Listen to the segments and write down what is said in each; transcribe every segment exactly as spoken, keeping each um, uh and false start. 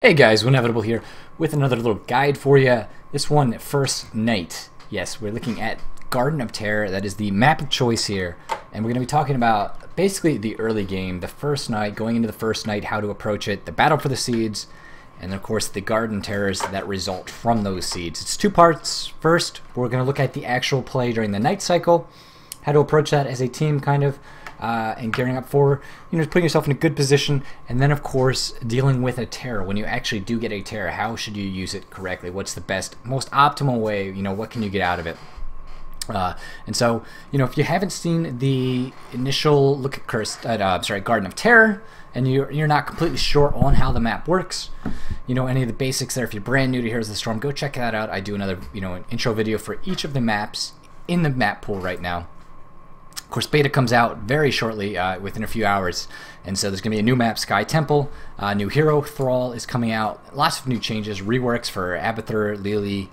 Hey guys, wInevitable here with another little guide for you. This one, First Night. Yes, we're looking at Garden of Terror. That is the map of choice here. And we're going to be talking about basically the early game, the first night, going into the first night, how to approach it, the battle for the seeds, and of course the Garden Terrors that result from those seeds. It's two parts. First, we're going to look at the actual play during the night cycle, how to approach that as a team kind of. Uh, and gearing up for, you know, putting yourself in a good position, and then of course dealing with a terror. When you actually do get a terror, how should you use it correctly? What's the best, most optimal way? You know, what can you get out of it? Uh, and so, you know, if you haven't seen the initial look at Cursed, uh, I'm sorry, Garden of Terror, and you're you're not completely sure on how the map works, you know, any of the basics there. If you're brand new to Heroes of the Storm, go check that out. I do another, you know, an intro video for each of the maps in the map pool right now. Of course, beta comes out very shortly, uh, within a few hours, and so there's going to be a new map, Sky Temple, uh, new hero, Thrall is coming out, lots of new changes, reworks for Abathur, Lily,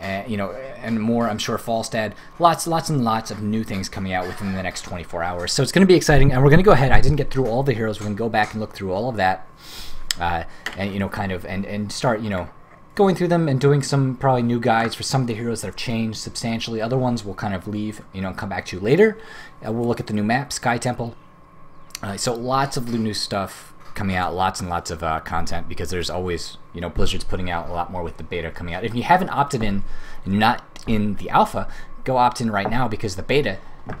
uh, you know, and more, I'm sure, Falstad, lots, lots and lots of new things coming out within the next twenty-four hours, so it's going to be exciting, and we're going to go ahead, I didn't get through all the heroes, we're going to go back and look through all of that, uh, and, you know, kind of, and, and start, you know, going through them and doing some probably new guides for some of the heroes that have changed substantially. Other ones we'll kind of leave, you know, and come back to later. Uh, we'll look at the new map, Sky Temple. Uh, so lots of new stuff coming out, lots and lots of uh, content, because there's always, you know, Blizzard's putting out a lot more with the beta coming out. If you haven't opted in, and you're not in the alpha, go opt in right now, because the beta,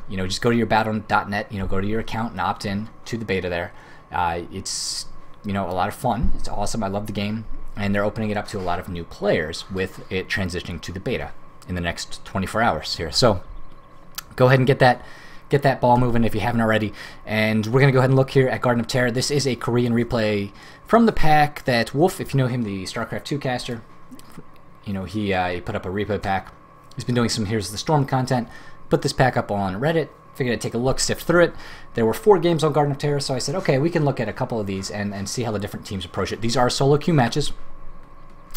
you know, just go to your battle dot net, you know, go to your account and opt in to the beta there. Uh, it's, you know, a lot of fun. It's awesome. I love the game. And they're opening it up to a lot of new players with it transitioning to the beta in the next twenty-four hours here. So go ahead and get that get that ball moving if you haven't already. And we're going to go ahead and look here at Garden of Terror. This is a Korean replay from the pack that Wolf, if you know him, the StarCraft two caster, you know, he, uh, he put up a replay pack. He's been doing some Heroes of the Storm content. Put this pack up on Reddit. Figured I'd take a look, sift through it. There were four games on Garden of Terror, so I said, okay, we can look at a couple of these and, and see how the different teams approach it. These are solo queue matches,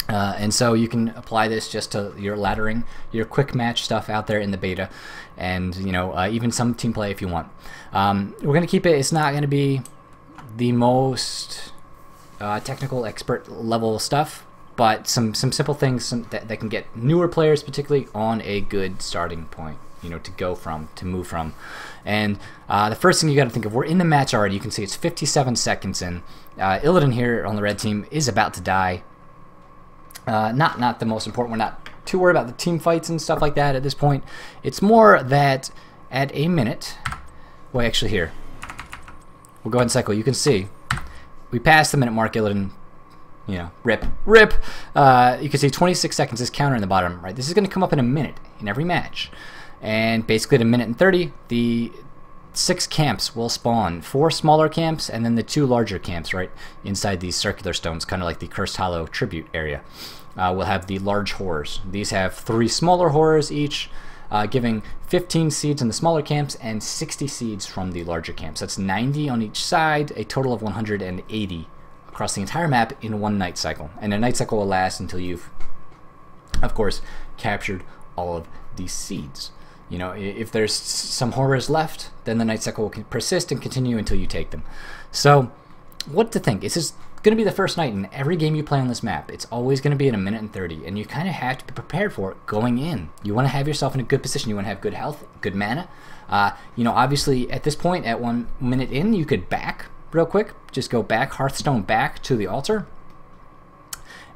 uh, and so you can apply this just to your laddering, your quick match stuff out there in the beta, and, you know, uh, even some team play if you want. Um, we're going to keep it, it's not going to be the most uh, technical expert level stuff, but some, some simple things some, that, that can get newer players particularly on a good starting point. You know, to go from, to move from. And uh, the first thing you got to think of, we're in the match already. You can see it's fifty-seven seconds in. Uh, Illidan here on the red team is about to die. Uh, not not the most important. We're not too worried about the team fights and stuff like that at this point. It's more that at a minute, well, actually here, we'll go ahead and cycle. You can see we passed the minute mark. Illidan, you know, rip, rip. Uh, you can see twenty-six seconds is counter in the bottom, right? This is going to come up in a minute in every match. And basically at a minute and thirty, the six camps will spawn, four smaller camps and then the two larger camps right inside these circular stones, kind of like the Cursed Hollow tribute area. Uh, we'll have the large horrors. These have three smaller horrors each, uh, giving fifteen seeds in the smaller camps and sixty seeds from the larger camps. That's ninety on each side, a total of one hundred eighty across the entire map in one night cycle. And a night cycle will last until you've, of course, captured all of these seeds. You know, if there's some horrors left, then the night cycle will persist and continue until you take them. So, what to think? This is going to be the first night in every game you play on this map. It's always going to be in a minute and thirty, and you kind of have to be prepared for it going in. You want to have yourself in a good position. You want to have good health, good mana. Uh, you know, obviously, at this point, at one minute in, you could back real quick. Just go back, Hearthstone back to the altar,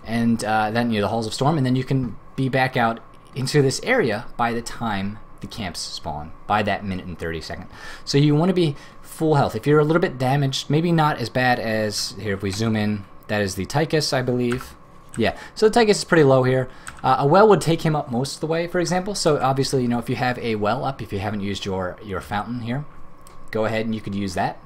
and uh, then, you know, the Halls of Storm, and then you can be back out into this area by the time the camps spawn, by that minute and thirty second. So you want to be full health. If you're a little bit damaged, maybe not as bad as, here if we zoom in, that is the Tychus, I believe. Yeah, so the Tychus is pretty low here. Uh, a well would take him up most of the way, for example. So obviously, you know, if you have a well up, if you haven't used your, your fountain here, go ahead and you could use that,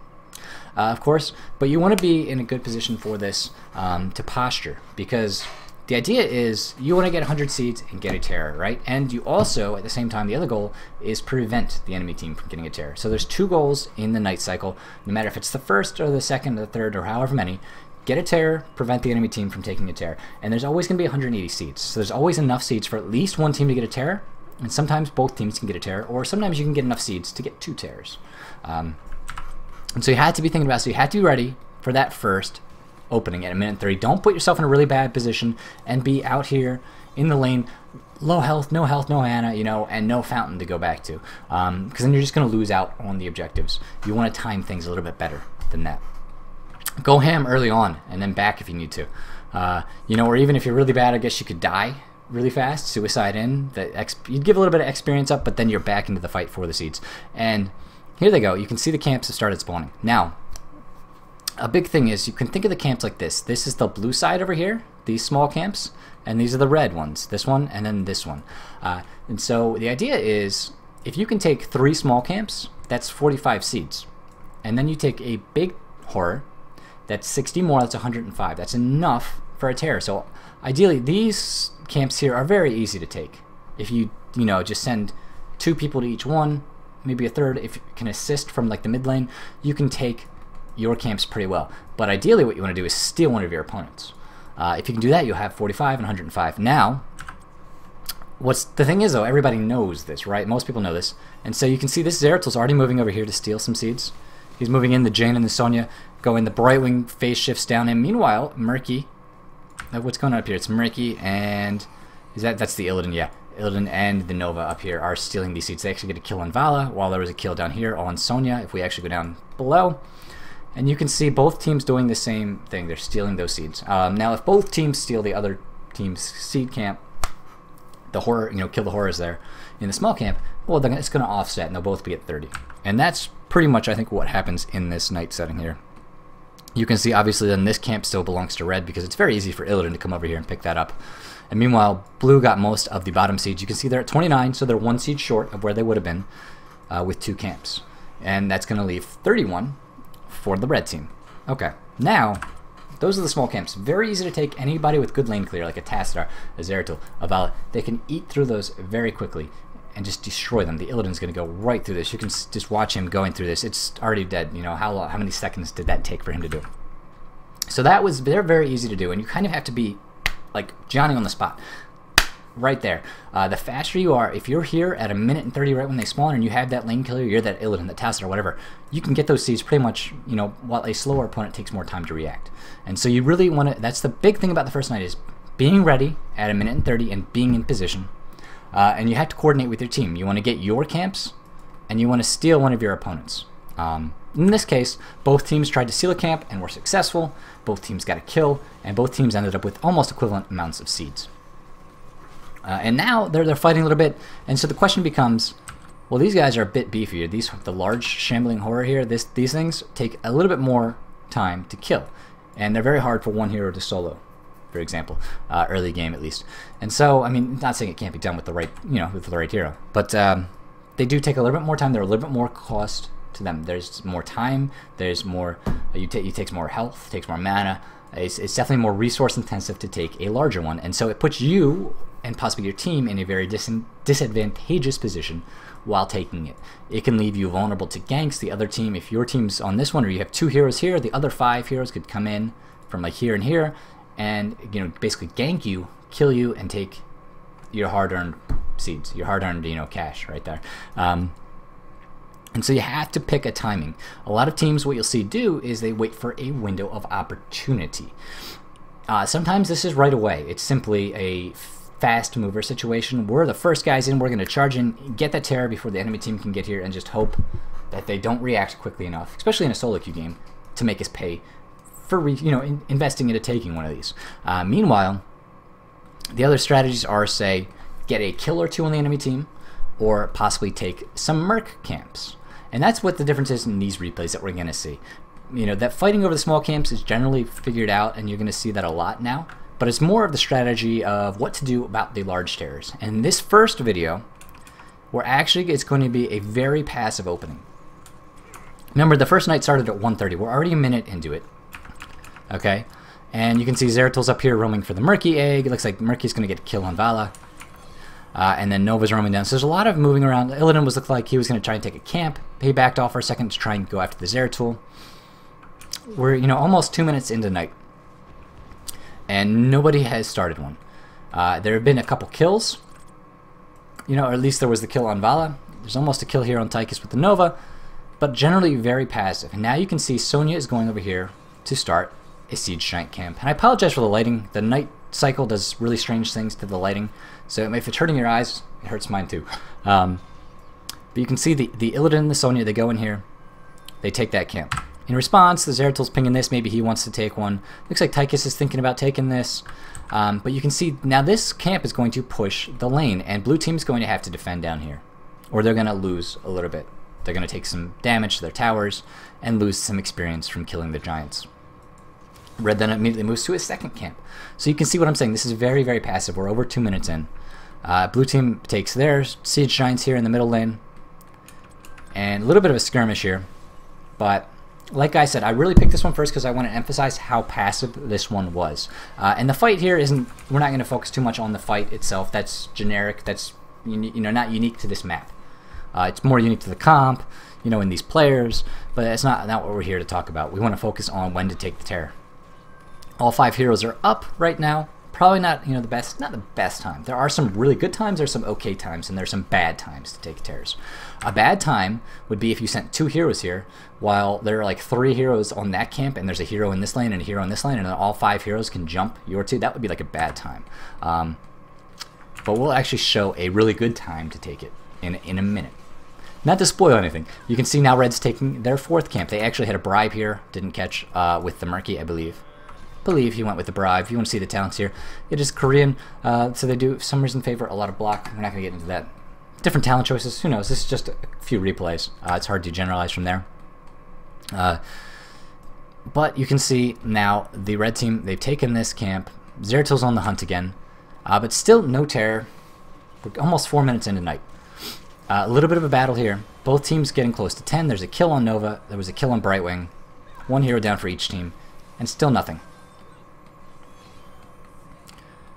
uh, of course. But you want to be in a good position for this, um, to posture, because the idea is you want to get one hundred seeds and get a terror, right? And you also, at the same time, the other goal is prevent the enemy team from getting a terror. So there's two goals in the night cycle, no matter if it's the first or the second or the third or however many. Get a terror, prevent the enemy team from taking a terror. And there's always going to be one hundred eighty seeds. So there's always enough seeds for at least one team to get a terror, and sometimes both teams can get a terror, or sometimes you can get enough seeds to get two terrors. Um, and so you had to be thinking about it. So you had to be ready for that first opening at a minute thirty. Don't put yourself in a really bad position and be out here in the lane, low health, no health, no mana, you know, and no fountain to go back to. Um, because then you're just going to lose out on the objectives. You want to time things a little bit better than that. Go ham early on and then back if you need to. Uh, you know, or even if you're really bad, I guess you could die really fast, suicide in. The ex you'd give a little bit of experience up, but then you're back into the fight for the seeds. And here they go. You can see the camps have started spawning. Now, a big thing is you can think of the camps like this. This is the blue side over here, these small camps, and these are the red ones, this one and then this one. Uh, and so the idea is if you can take three small camps, that's forty-five seeds. And then you take a big horror, that's sixty more, that's one hundred five. That's enough for a terror. So ideally, these camps here are very easy to take. If you, you know, just send two people to each one, maybe a third, if you can assist from like the mid lane, you can take your camps pretty well. But ideally what you want to do is steal one of your opponents. Uh, if you can do that, you'll have forty-five and one hundred five. Now, what's the thing is though, everybody knows this, right? Most people know this. And so you can see this Zeratul's already moving over here to steal some seeds. He's moving in, the Jaina and the Sonya go in, the Brightwing phase shifts down in. Meanwhile, Murky, what's going on up here? It's Murky and, is that, that's the Illidan, yeah. Illidan and the Nova up here are stealing these seeds. They actually get a kill on Vala, while there was a kill down here on Sonya, if we actually go down below. And you can see both teams doing the same thing. They're stealing those seeds. Um, now, if both teams steal the other team's seed camp, the horror, you know, kill the horrors there in the small camp, well, then it's going to offset, and they'll both be at thirty. And that's pretty much, I think, what happens in this night setting here. You can see, obviously, then this camp still belongs to red because it's very easy for Illidan to come over here and pick that up. And meanwhile, blue got most of the bottom seeds. You can see they're at twenty-nine, so they're one seed short of where they would have been uh, with two camps. And that's going to leave thirty-one for the red team. Okay, now, those are the small camps. Very easy to take. Anybody with good lane clear, like a Tassadar, a Zeratul, a Vala, they can eat through those very quickly and just destroy them. The Illidan's going to go right through this. You can just watch him going through this. It's already dead. You know, how, how many seconds did that take for him to do? So that was, they're very easy to do, and you kind of have to be like Johnny on the spot. Right there. Uh, the faster you are, if you're here at a minute and thirty right when they spawn and you have that lane killer, you're that Illidan, that Tassadar, whatever, you can get those seeds pretty much, you know, while a slower opponent takes more time to react. And so you really want to, that's the big thing about the first night is being ready at a minute and thirty and being in position. Uh, and you have to coordinate with your team. You want to get your camps and you want to steal one of your opponents. Um, in this case, both teams tried to steal a camp and were successful. Both teams got a kill and both teams ended up with almost equivalent amounts of seeds. Uh, and now they're, they're fighting a little bit, and so the question becomes, well, these guys are a bit beefier. These, the large shambling horror here, this, these things take a little bit more time to kill, and they're very hard for one hero to solo, for example, uh, early game at least. And so, I mean, not saying it can't be done with the right, you know, with the right hero, but um, they do take a little bit more time. They're a little bit more cost to them. There's more time. There's more. You take. You takes more health. Takes more mana. It's, it's definitely more resource intensive to take a larger one, and so it puts you and possibly your team in a very dis disadvantageous position while taking it. It can leave you vulnerable to ganks. The other team, if your team's on this one or you have two heroes here, the other five heroes could come in from like here and here and, you know, basically gank you, kill you, and take your hard-earned seeds, your hard-earned, you know, cash right there. Um, and so you have to pick a timing. A lot of teams, what you'll see do is they wait for a window of opportunity. Uh, sometimes this is right away. It's simply a fast mover situation. We're the first guys in, we're going to charge in, get that terror before the enemy team can get here, and just hope that they don't react quickly enough, especially in a solo queue game, to make us pay for re you know in investing into taking one of these. Uh, meanwhile, the other strategies are, say, get a kill or two on the enemy team, or possibly take some merc camps. And that's what the difference is in these replays that we're going to see. You know, that fighting over the small camps is generally figured out, and you're going to see that a lot now. But it's more of the strategy of what to do about the large terrors. And this first video, we're actually, it's going to be a very passive opening. Remember, the first night started at one thirty. We're already a minute into it. Okay? And you can see Zeratul's up here roaming for the Murky egg. It looks like Murky's going to get a kill on Vala. Uh, and then Nova's roaming down. So there's a lot of moving around. Illidan was looked like he was going to try and take a camp. He backed off for a second to try and go after the Zeratul. We're, you know, almost two minutes into night, and nobody has started one. Uh, there have been a couple kills, you know, or at least there was the kill on Vala. There's almost a kill here on Tychus with the Nova, but generally very passive. And now you can see Sonya is going over here to start a siege giant camp. And I apologize for the lighting. The night cycle does really strange things to the lighting. So if it's hurting your eyes, it hurts mine too. Um, but you can see the, the Illidan and the Sonya, they go in here. They take that camp. In response, the Zeratul's pinging this. Maybe he wants to take one. Looks like Tychus is thinking about taking this. Um, but you can see now this camp is going to push the lane. And blue team's going to have to defend down here. Or they're going to lose a little bit. They're going to take some damage to their towers and lose some experience from killing the giants. Red then immediately moves to his second camp. So you can see what I'm saying. This is very, very passive. We're over two minutes in. Uh, blue team takes theirs. Siege giants here in the middle lane. And a little bit of a skirmish here. But like I said, I really picked this one first because I want to emphasize how passive this one was. Uh, and the fight here isn't, we're not going to focus too much on the fight itself. That's generic. That's, you know, not unique to this map. Uh, it's more unique to the comp, you know, in these players, but it's not, not what we're here to talk about. We want to focus on when to take the Terror. All five heroes are up right now. Probably not, you know, the best, not the best time. There are some really good times, there's some okay times, and there's some bad times to take Terrors. A bad time would be if you sent two heroes here, while there are like three heroes on that camp, and there's a hero in this lane and a hero in this lane, and then all five heroes can jump your two. That would be like a bad time. Um, but we'll actually show a really good time to take it in, in a minute. Not to spoil anything, you can see now Red's taking their fourth camp. They actually had a bribe here, didn't catch uh, with the Murky, I believe. believe he went with the bribe. If you want to see the talents here, it is Korean, uh, so they do, for some reason, favor a lot of block. We're not going to get into that. Different talent choices, who knows, this is just a few replays. Uh, it's hard to generalize from there. Uh, but you can see now the red team, they've taken this camp. Zeratul's on the hunt again, uh, but still no terror. We're almost four minutes into night. Uh, a little bit of a battle here. Both teams getting close to ten. There's a kill on Nova. There was a kill on Brightwing. One hero down for each team, and still nothing.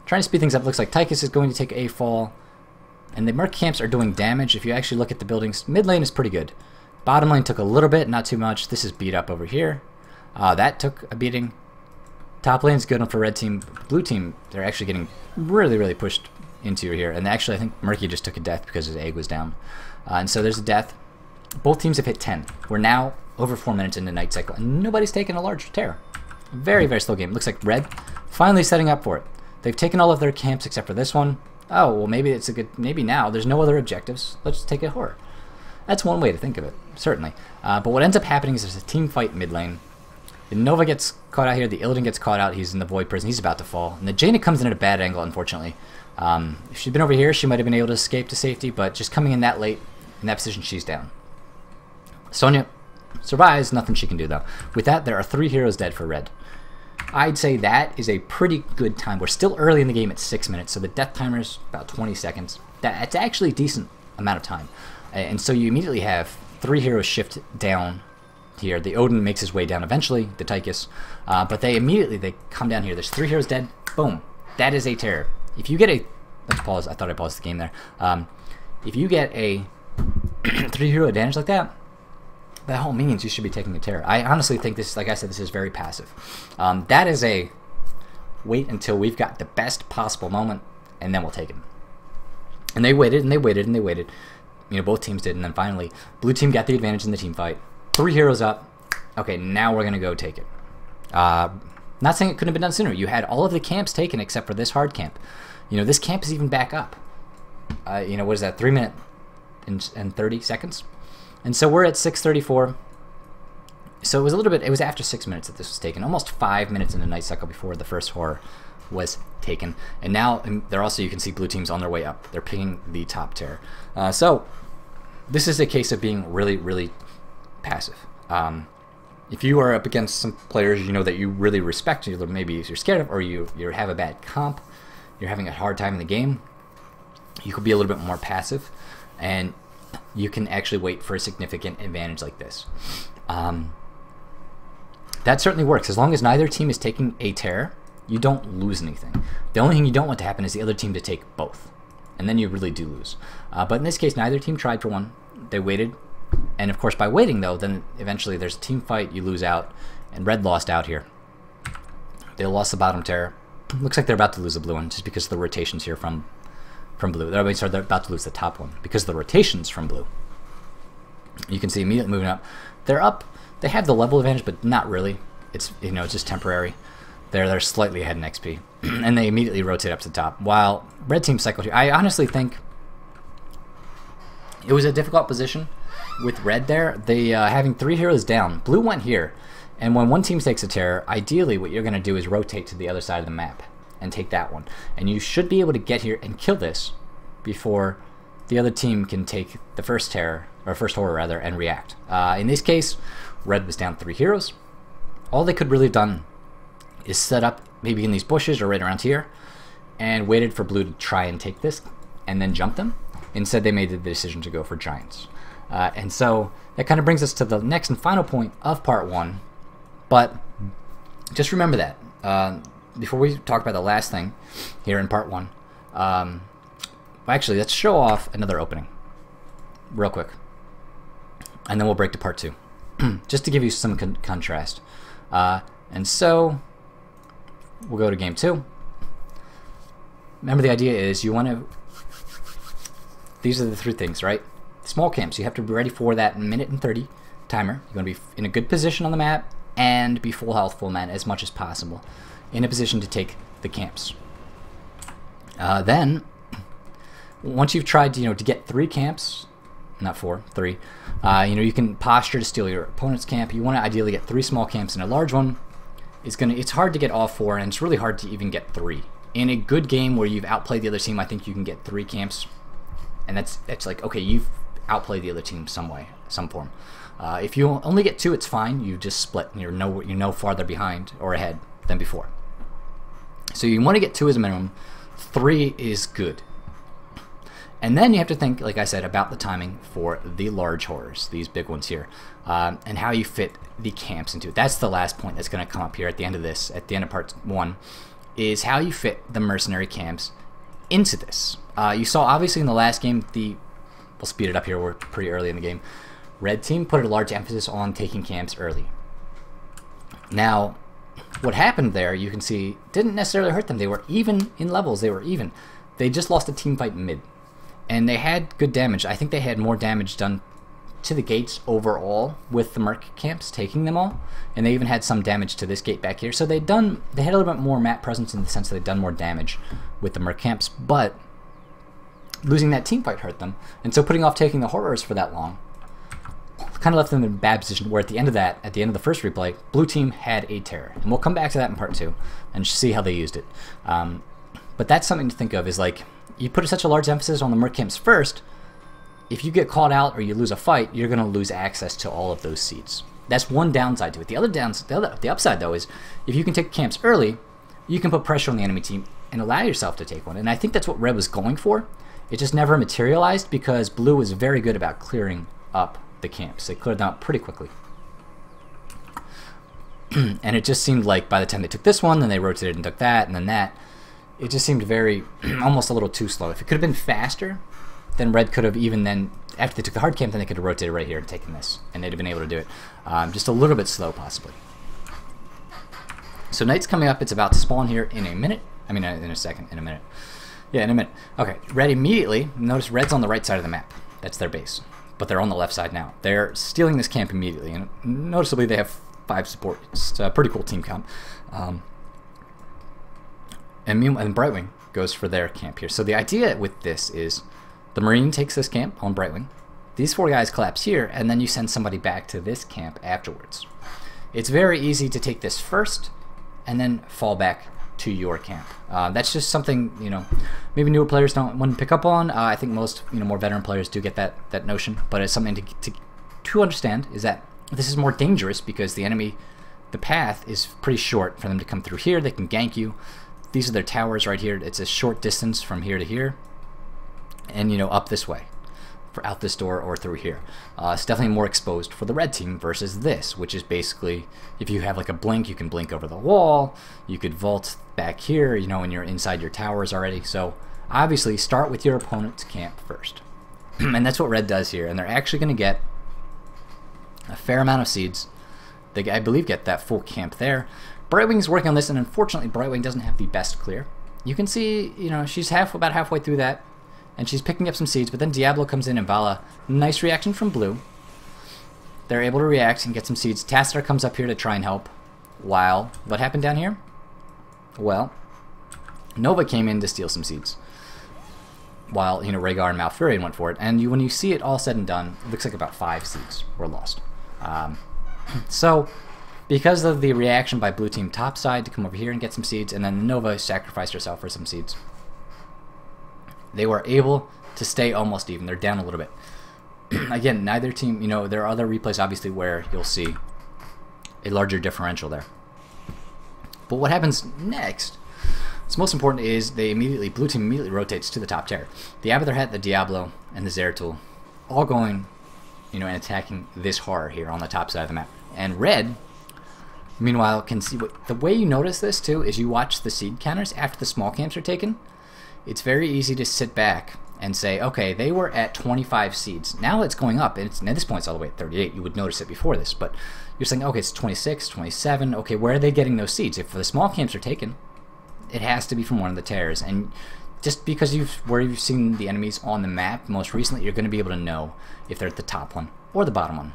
Trying to speed things up, looks like Tychus is going to take a fall. And the Merc camps are doing damage. If you actually look at the buildings, mid lane is pretty good. Bottom lane took a little bit, not too much. This is beat up over here. Uh, that took a beating. Top lane's good for red team. Blue team, they're actually getting really, really pushed into here. And actually, I think Murky just took a death because his egg was down. Uh, and so there's a death. Both teams have hit ten. We're now over four minutes into night cycle, and nobody's taken a large terror. Very, very slow game. Looks like red finally setting up for it. They've taken all of their camps except for this one. Oh, well, maybe it's a good... Maybe now there's no other objectives. Let's take a horror. That's one way to think of it, certainly. Uh, but what ends up happening is there's a team fight mid lane. The Nova gets caught out here. The Illidan gets caught out. He's in the void prison. He's about to fall. And the Jaina comes in at a bad angle, unfortunately. Um, if she'd been over here, she might have been able to escape to safety, but just coming in that late, in that position, she's down. Sonya survives. Nothing she can do, though. With that, there are three heroes dead for red. I'd say that is a pretty good time. We're still early in the game at six minutes, so the death timer is about twenty seconds. That's actually a decent amount of time. And so you immediately have three heroes shift down here. The Odin makes his way down eventually, the Tychus, uh, but they immediately, they come down here. There's three heroes dead. Boom. That is a terror. If you get a... Let's pause. I thought I paused the game there. Um, if you get a three hero advantage like that, that all means you should be taking a terror. I honestly think this, like I said, this is very passive. Um, that is a wait until we've got the best possible moment, and then we'll take it. And they waited, and they waited, and they waited. You know, both teams did, and then finally, blue team got the advantage in the team fight. Three heroes up. Okay, now we're going to go take it. Uh, not saying it couldn't have been done sooner. You had all of the camps taken except for this hard camp. You know, this camp is even back up. Uh, you know, what is that, three minutes and thirty seconds? And so we're at six thirty-four. So it was a little bit, it was after six minutes that this was taken, almost five minutes in the night cycle before the first horror was taken. And now they're also, you can see blue team's on their way up. They're pinging the top terror. Uh, so this is a case of being really, really passive. Um, if you are up against some players, you know, that you really respect, you maybe you're scared of, or you, you have a bad comp, you're having a hard time in the game, you could be a little bit more passive, and you can actually wait for a significant advantage like this. Um, that certainly works. As long as neither team is taking a terror, you don't lose anything. The only thing you don't want to happen is the other team to take both. And then you really do lose. Uh, but in this case, neither team tried for one. They waited. And of course, by waiting, though, then eventually there's a team fight. You lose out. And red lost out here. They lost the bottom terror. Looks like they're about to lose the blue one just because of the rotations here from... from blue. They're about to lose the top one because the rotation's from blue. You can see immediately moving up. They're up. They have the level advantage, but not really. it's, you know, it's just temporary. They're, they're slightly ahead in X P. And they immediately rotate up to the top. While Red Team cycled here, I honestly think it was a difficult position with Red there. They uh, having three heroes down. Blue went here. And when one team takes a terror, ideally what you're going to do is rotate to the other side of the map and take that one. And you should be able to get here and kill this before the other team can take the first terror, or first horror rather, and react. Uh, in this case, Red was down three heroes. All they could really have done is set up maybe in these bushes or right around here and waited for Blue to try and take this and then jump them. Instead, they made the decision to go for Giants. Uh, and so that kind of brings us to the next and final point of part one. But just remember that uh, before we talk about the last thing here in part one, um, actually let's show off another opening real quick, and then we'll break to part two, just to give you some con contrast. Uh, and so we'll go to game two. Remember, the idea is you want to. These are the three things, right? Small camps. You have to be ready for that minute and thirty timer. You're going to be in a good position on the map, and be full health, full men as much as possible, in a position to take the camps. Uh, then, once you've tried to, you know, to get three camps, not four, three, uh, you know, you can posture to steal your opponent's camp. You want to ideally get three small camps and a large one. It's gonna, it's hard to get all four, and it's really hard to even get three. In a good game where you've outplayed the other team, I think you can get three camps, and that's that's like, okay, you've outplayed the other team some way, some form. Uh, if you only get two, it's fine. You just split, and you're no, you're no farther behind or ahead than before. So you want to get two as a minimum. Three is good. And then you have to think, like I said, about the timing for the large horrors, these big ones here, um, and how you fit the camps into it. That's the last point that's going to come up here at the end of this, at the end of part one, is how you fit the mercenary camps into this. Uh, you saw, obviously, in the last game, the we'll speed it up here, we're pretty early in the game, Red Team put a large emphasis on taking camps early. Now, what happened there, you can see, didn't necessarily hurt them. They were even in levels. They were even. They just lost a team fight mid. And they had good damage. I think they had more damage done to the gates overall with the Merc camps, taking them all. And they even had some damage to this gate back here. So they'd done, they had a little bit more map presence in the sense that they'd done more damage with the Merc camps. But losing that team fight hurt them. And so putting off taking the horrors for that long kind of left them in a bad position, where at the end of that, at the end of the first replay, Blue Team had a terror. And we'll come back to that in part two and see how they used it. Um, but that's something to think of, is like, you put such a large emphasis on the merc camps first, if you get called out or you lose a fight, you're going to lose access to all of those seats. That's one downside to it. The other downside, the, other, the upside though, is if you can take camps early, you can put pressure on the enemy team and allow yourself to take one. And I think that's what Red was going for. It just never materialized because Blue was very good about clearing up the camps. They cleared them out pretty quickly. And it just seemed like by the time they took this one, then they rotated and took that, and then that, it just seemed very, almost a little too slow. If it could have been faster, then Red could have even then, after they took the hard camp, then they could have rotated right here and taken this, and they'd have been able to do it. Um, just a little bit slow, possibly. So Knight's coming up. It's about to spawn here in a minute. I mean, in a second, in a minute. Yeah, in a minute. Okay, Red immediately, notice Red's on the right side of the map. That's their base. But they're on the left side now. They're stealing this camp immediately, and noticeably they have five support. It's a pretty cool team comp. Um, and, and Brightwing goes for their camp here. So the idea with this is the Marine takes this camp on Brightwing. These four guys collapse here, and then you send somebody back to this camp afterwards. It's very easy to take this first and then fall back to your camp. Uh, that's just something, you know, maybe newer players don't want to pick up on. Uh, I think most, you know, more veteran players do get that that notion, but it's something to, to, to understand, is that this is more dangerous because the enemy, the path is pretty short for them to come through here. They can gank you. These are their towers right here. It's a short distance from here to here, and, you know, up this way, for out this door or through here. Uh, it's definitely more exposed for the Red Team versus this, which is basically, if you have like a blink, you can blink over the wall, you could vault back here, you know, and you're inside your towers already. So obviously start with your opponent's camp first. And that's what Red does here, and they're actually going to get a fair amount of seeds. They, I believe, get that full camp there. Brightwing's working on this, and unfortunately Brightwing doesn't have the best clear. You can see, you know, she's half about halfway through that, and she's picking up some seeds, but then Diablo comes in and Vala. Nice reaction from Blue. They're able to react and get some seeds. Tassadar comes up here to try and help. Wow. What happened down here? Well, Nova came in to steal some seeds. While, you know, Rhaegar and Malfurion went for it. And you, when you see it all said and done, it looks like about five seeds were lost. Um, so, because of the reaction by blue team topside to come over here and get some seeds, and then Nova sacrificed herself for some seeds, they were able to stay almost even. They're down a little bit. Again, neither team, you know, there are other replays, obviously, where you'll see a larger differential there. But what happens next, what's most important is they immediately, blue team immediately rotates to the top tier. The Abathur hat, the Diablo, and the Zeratul, all going, you know, and attacking this horror here on the top side of the map. And red, meanwhile, can see what, the way you notice this too is you watch the seed counters after the small camps are taken. It's very easy to sit back and say, okay, they were at twenty-five seeds. Now it's going up, and, it's, and at this point it's all the way at thirty-eight. You would notice it before this, but you're saying, okay, it's twenty-six, twenty-seven. Okay, where are they getting those seeds? If the small camps are taken, it has to be from one of the terrors. And just because you've where you've seen the enemies on the map most recently, you're going to be able to know if they're at the top one or the bottom one.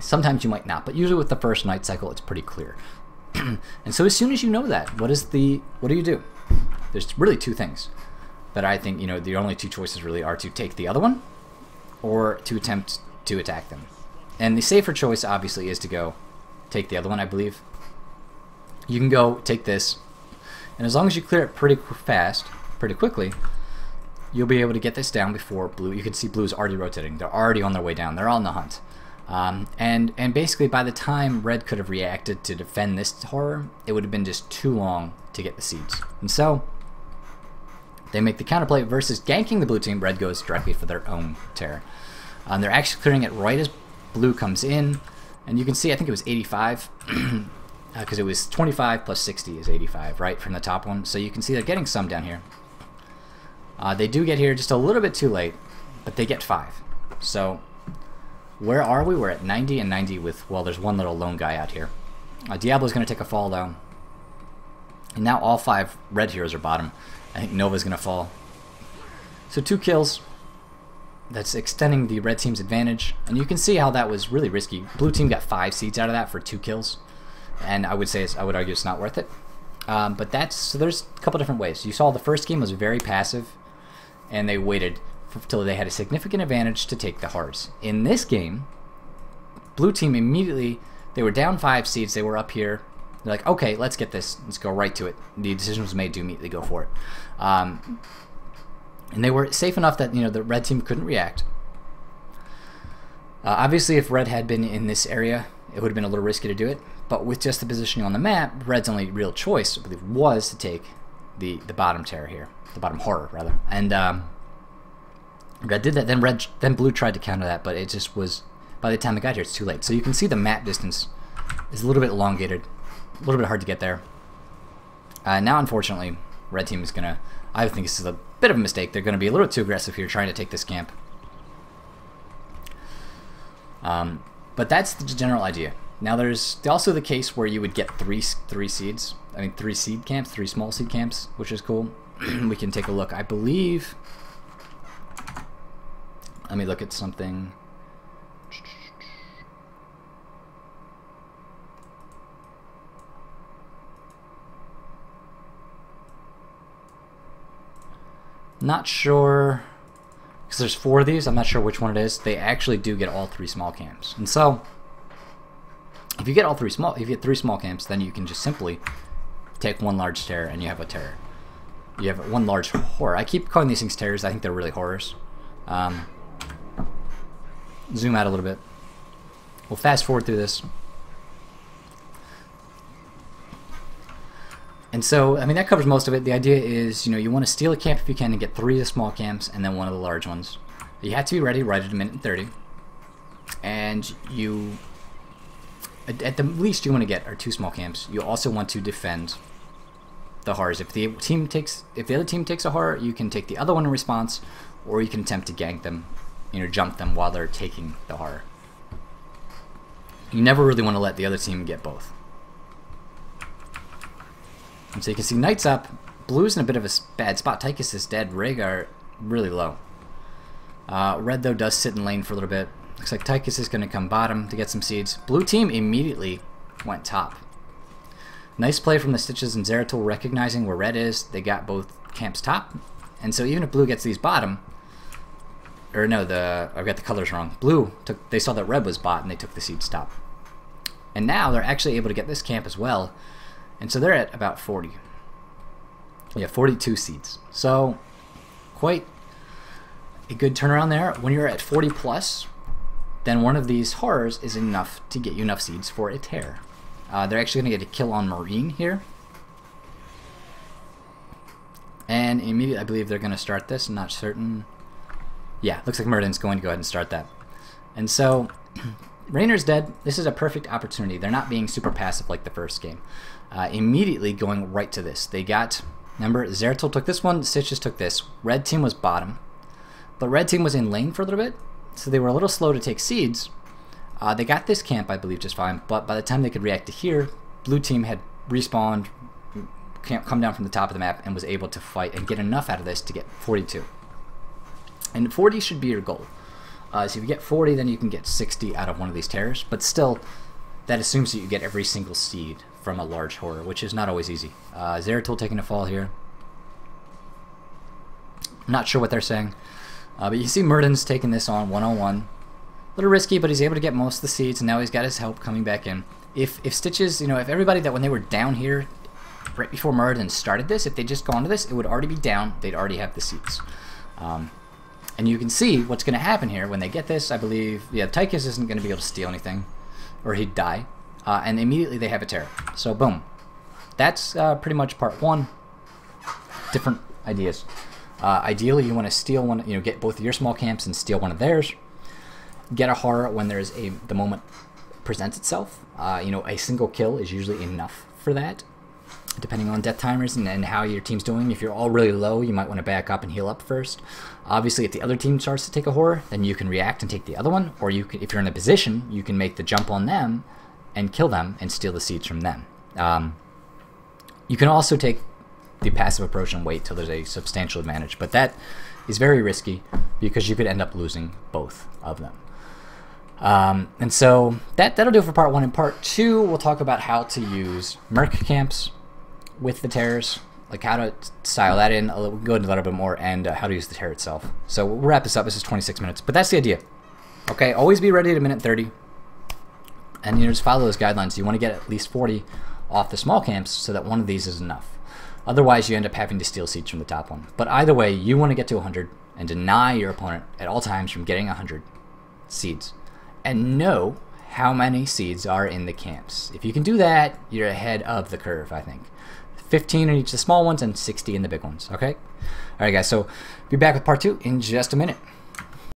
Sometimes you might not, but usually with the first night cycle, it's pretty clear. And so as soon as you know that, what is the what do you do? There's really two things that I think, you know, the only two choices really are to take the other one or to attempt to attack them. And the safer choice, obviously, is to go take the other one, I believe. You can go take this, and as long as you clear it pretty fast, pretty quickly, you'll be able to get this down before blue. You can see blue's already rotating. They're already on their way down. They're on the hunt. Um, and, and basically, by the time red could have reacted to defend this horror, it would have been just too long to get the seeds. And so they make the counterplay versus ganking the blue team. Red goes directly for their own terror. Um, they're actually clearing it right as blue comes in. And you can see, I think it was eighty-five, because uh, it was twenty-five plus sixty is eighty-five, right, from the top one. So you can see they're getting some down here. Uh, they do get here just a little bit too late, but they get five. So where are we? We're at ninety and ninety with, well, there's one little lone guy out here. Uh, Diablo's going to take a fall, though. And now all five red heroes are bottom. I think Nova's going to fall. So two kills. That's extending the red team's advantage. And you can see how that was really risky. Blue team got five seeds out of that for two kills. And I would say, it's, I would argue it's not worth it. Um, but that's, so there's a couple different ways. You saw the first game was very passive, and they waited until they had a significant advantage to take the hearts. In this game, blue team immediately, they were down five seeds, they were up here. They're like, okay, let's get this. Let's go right to it. The decision was made to immediately go for it. Um, and they were safe enough that, you know, the red team couldn't react. Uh, obviously, if red had been in this area, it would have been a little risky to do it. But with just the positioning on the map, red's only real choice, I believe, was to take the, the bottom terror here. The bottom horror, rather. And um, red did that. Then, red, then blue tried to counter that, but it just was, by the time it got here, it's too late. So you can see the map distance is a little bit elongated. A little bit hard to get there. Uh, now, unfortunately, red team is going to, I think this is a bit of a mistake. They're going to be a little too aggressive here trying to take this camp. Um, but that's the general idea. Now, there's also the case where you would get three three seeds. I mean, three seed camps, three small seed camps, which is cool. We can take a look. I believe, let me look at something. Not sure, because there's four of these, I'm not sure which one it is. They actually do get all three small camps. And so, if you get all three small, if you get three small camps, then you can just simply take one large terror and you have a terror. You have one large horror. I keep calling these things terrors, I think they're really horrors. Um, zoom out a little bit. We'll fast forward through this. And so, I mean, that covers most of it. The idea is, you know, you want to steal a camp if you can and get three of the small camps and then one of the large ones. You have to be ready right at a minute and thirty. And you, at the least you want to get are two small camps. You also want to defend the horrors. If the team takes, if the other team takes a horror, you can take the other one in response, or you can attempt to gank them, you know, jump them while they're taking the horror. You never really want to let the other team get both. So you can see Knight's up, Blue's in a bit of a bad spot, Tychus is dead, Rhaegar really low. Uh, Red though does sit in lane for a little bit. Looks like Tychus is going to come bottom to get some seeds. Blue team immediately went top Nice play from the Stitches and Zeratul recognizing where red is. They got both camps top. And so even if blue gets these bottom, or no, the I've got the colors wrong. Blue took, they saw that red was bot and they took the seed stop. And now they're actually able to get this camp as well. And so they're at about forty. Yeah, forty-two seeds. So quite a good turnaround there. When you're at forty plus, then one of these horrors is enough to get you enough seeds for a tear. Uh, they're actually going to get a kill on Marine here. And immediately, I believe they're going to start this. I'm not certain. Yeah, looks like Muradin's going to go ahead and start that. And so, Rhaegar's dead. This is a perfect opportunity. They're not being super passive like the first game. Uh, immediately going right to this. They got, remember, Zeratul took this one, Stitches took this. Red team was bottom. But red team was in lane for a little bit, so they were a little slow to take seeds. Uh, they got this camp, I believe, just fine, but by the time they could react to here, blue team had respawned, come down from the top of the map, and was able to fight and get enough out of this to get forty-two. And forty should be your goal. Uh, so if you get forty, then you can get sixty out of one of these terrors, but still, that assumes that you get every single seed from a large horror, which is not always easy. Uh, Zeratul taking a fall here. I'm not sure what they're saying, uh, but you see Muradin's taking this on one oh one. A little risky, but he's able to get most of the seeds, and now he's got his help coming back in. If if Stitches, you know, if everybody that when they were down here, right before Muradin started this, if they just go onto this, it would already be down. They'd already have the seeds. Um, and you can see what's going to happen here when they get this. I believe, yeah, Tychus isn't going to be able to steal anything, or he'd die. Uh, and immediately they have a terror. So boom, that's uh, pretty much part one. Different ideas. Uh, ideally, you want to steal one, you know, get both of your small camps and steal one of theirs. Get a horror when there's a the moment presents itself. Uh, you know, a single kill is usually enough for that, depending on death timers and, and how your team's doing. If you're all really low, you might want to back up and heal up first. Obviously, if the other team starts to take a horror, then you can react and take the other one, or you can, if you're in a position, you can make the jump on them and kill them and steal the seeds from them. Um, you can also take the passive approach and wait till there's a substantial advantage, but that is very risky because you could end up losing both of them. Um, and so that, that'll do it for part one. In part two, we'll talk about how to use Merc camps with the terrors, like how to style that in, we'll go into a little bit more, and uh, how to use the terror itself. So we'll wrap this up. This is twenty-six minutes, but that's the idea. Okay, always be ready at a minute thirty, and you know, just follow those guidelines. You want to get at least forty off the small camps so that one of these is enough. Otherwise, you end up having to steal seats from the top one. But either way, you want to get to one hundred and deny your opponent at all times from getting one hundred seeds. And know how many seeds are in the camps. If you can do that, you're ahead of the curve, I think. fifteen in each of the small ones and sixty in the big ones, okay? All right, guys, so be back with part two in just a minute.